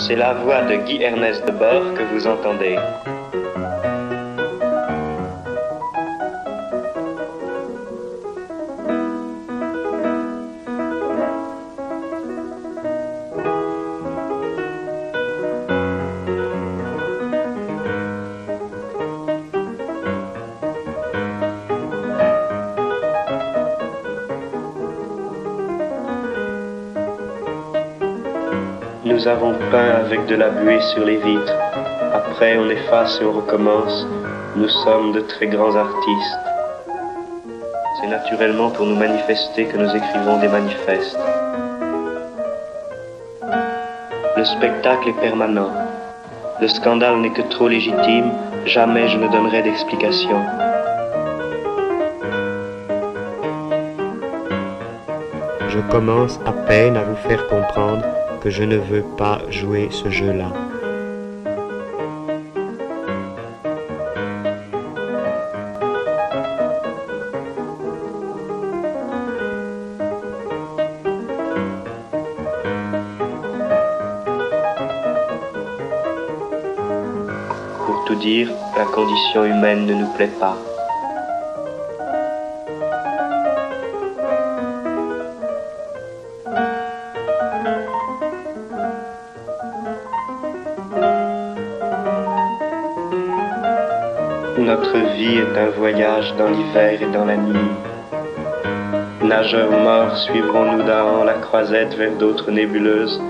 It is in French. C'est la voix de Guy Ernest Debord que vous entendez. Nous avons peint avec de la buée sur les vitres. Après, on efface et on recommence. Nous sommes de très grands artistes. C'est naturellement pour nous manifester que nous écrivons des manifestes. Le spectacle est permanent. Le scandale n'est que trop légitime. Jamais je ne donnerai d'explication. Je commence à peine à vous faire comprendre que je ne veux pas jouer ce jeu-là. Pour tout dire, la condition humaine ne nous plaît pas. Notre vie est un voyage dans l'hiver et dans la nuit. Nageurs morts, suivrons-nous d'un an la croisette vers d'autres nébuleuses.